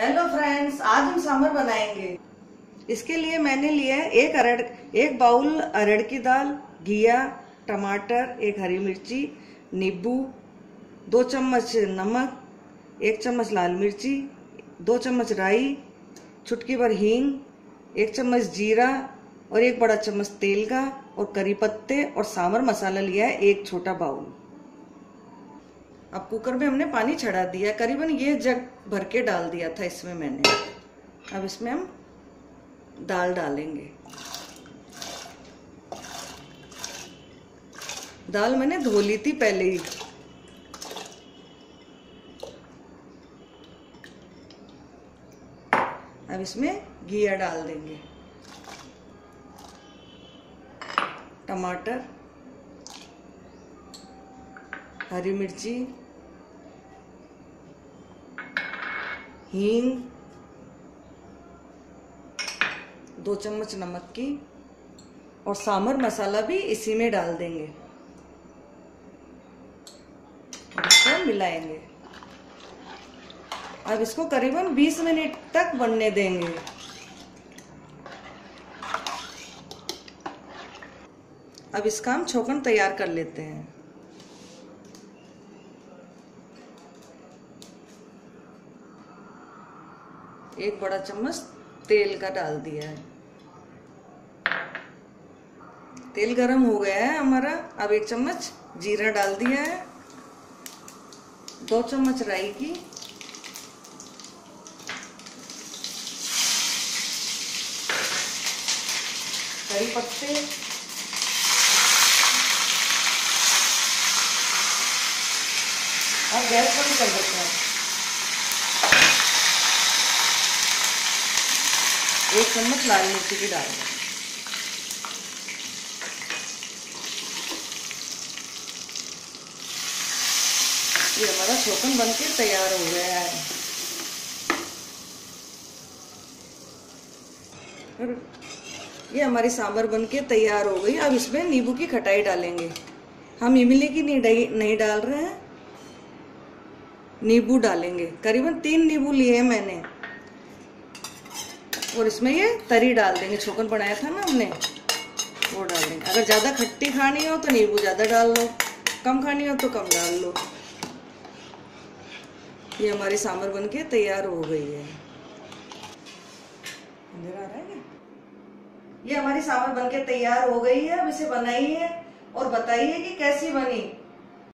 Hello friends, आज हम सांभर बनाएंगे। इसके लिए मैंने लिया है एक बाउल अरहर की दाल, घिया, टमाटर, एक हरी मिर्ची, नींबू, 2 चम्मच नमक, 1 चम्मच लाल मिर्ची, 2 चम्मच राई, चुटकी भर हींग, 1 चम्मच जीरा और 1 बड़ा चम्मच तेल का, और करी पत्ते और सांभर मसाला लिया है 1 छोटा बाउल। अब कुकर में हमने पानी चढ़ा दिया, करीबन ये जग भर के डाल दिया था इसमें मैंने। अब इसमें हम दाल डालेंगे। दाल मैंने धो ली थी पहले ही। अब इसमें घिया डाल देंगे, टमाटर, हरी मिर्ची, हींग, 2 चम्मच नमक की, और सांभर मसाला भी इसी में डाल देंगे और इसको मिलाएंगे। अब इसको करीबन 20 मिनट तक बनने देंगे। अब इसका हम छौंकन तैयार कर लेते हैं। एक बड़ा चम्मच तेल का डाल दिया है। तेल गरम हो गया है हमारा। अब 1 चम्मच जीरा डाल दिया है, 2 चम्मच राई की, 3 पत्ते, और गैस बंद कर देते हैं। 1 चम्मच लाल मिर्ची की डाल दें। ये हमारा छौंकन बनके तैयार हो गया है। और ये हमारी सांभर बनके तैयार हो गई। अब इसमें नींबू की खटाई डालेंगे। हम इमली की नहीं डाल रहे हैं, नींबू डालेंगे। करीबन 3 नींबू लिए हैं मैंने, और इसमें ये तरी डाल देंगे। छौंकन बनाया था ना हमने, वो डाल देंगे। अगर ज़्यादा खट्टी खानी हो तो नींबू ज़्यादा डाल लो, कम खानी हो तो कम डाल लो। ये हमारी सांभर बनके तैयार हो गई है। अंदर आ रहा है क्या? ये हमारी सांभर बनके तैयार हो गई है। अब इसे बनाइए और बताइए कि कैसी बनी।